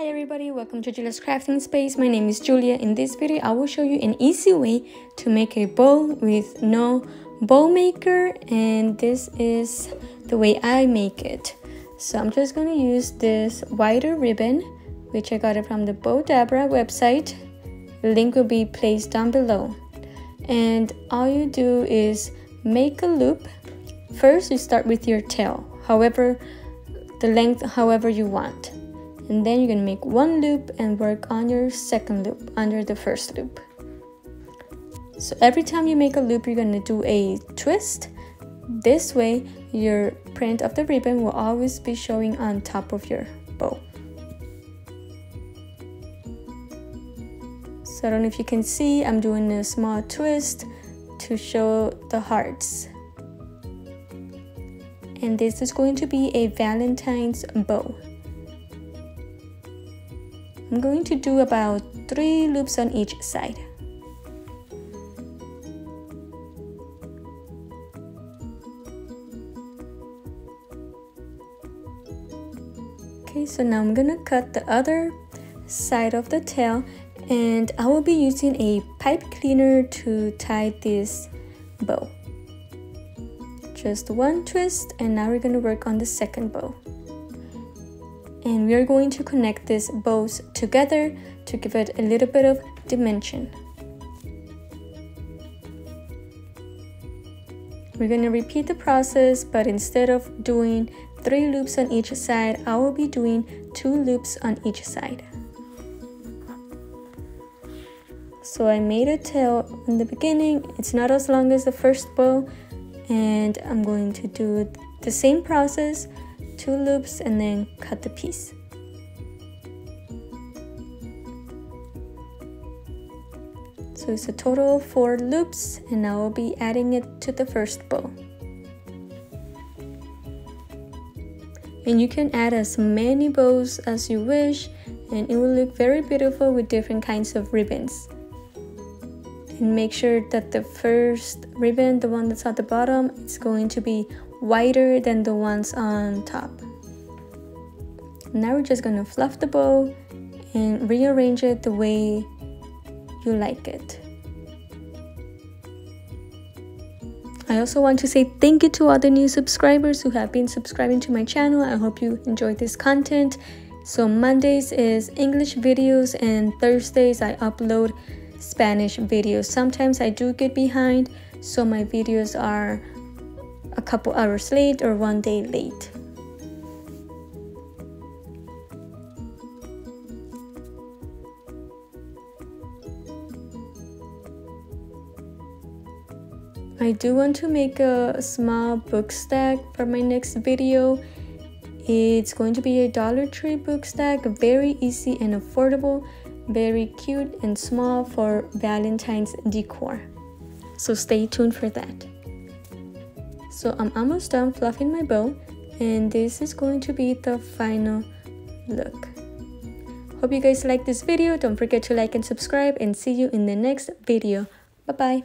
Hi everybody, welcome to Julia's Crafting Space. My name is Julia. In this video I will show you an easy way to make a bowl with no bowl maker, and this is the way I make it. So I'm just going to use this wider ribbon, which I got it from the Bowdabra website. The link will be placed down below. And all you do is make a loop. First you start with your tail, the length however you want. And then you're gonna make one loop and work on your second loop under the first loop. So every time you make a loop, you're gonna do a twist. This way, your print of the ribbon will always be showing on top of your bow. So I don't know if you can see, I'm doing a small twist to show the hearts. And this is going to be a Valentine's bow. I'm going to do about 3 loops on each side. Okay, so now I'm gonna cut the other side of the tail, and I will be using a pipe cleaner to tie this bow. Just one twist, and now we're gonna work on the second bow. And we are going to connect these bows together to give it a little bit of dimension. We're going to repeat the process, but instead of doing 3 loops on each side, I will be doing 2 loops on each side. So I made a tail in the beginning. It's not as long as the first bow, and I'm going to do the same process. 2 loops and then cut the piece. So it's a total of 4 loops, and now I'll be adding it to the first bow. And you can add as many bows as you wish, and it will look very beautiful with different kinds of ribbons. And make sure that the first ribbon, the one that's at the bottom, is going to be wider than the ones on top. Now we're just gonna fluff the bow and rearrange it the way you like it. I also want to say thank you to all the new subscribers who have been subscribing to my channel. I hope you enjoyed this content. So Mondays is English videos, and Thursdays I upload Spanish videos. Sometimes I do get behind, so my videos are a couple hours late or one day late. I do want to make a small book stack for my next video. It's going to be a Dollar Tree book stack, very easy and affordable, very cute and small for Valentine's decor. So stay tuned for that. So I'm almost done fluffing my bow, and this is going to be the final look. Hope you guys like this video. Don't forget to like and subscribe, and see you in the next video. Bye bye.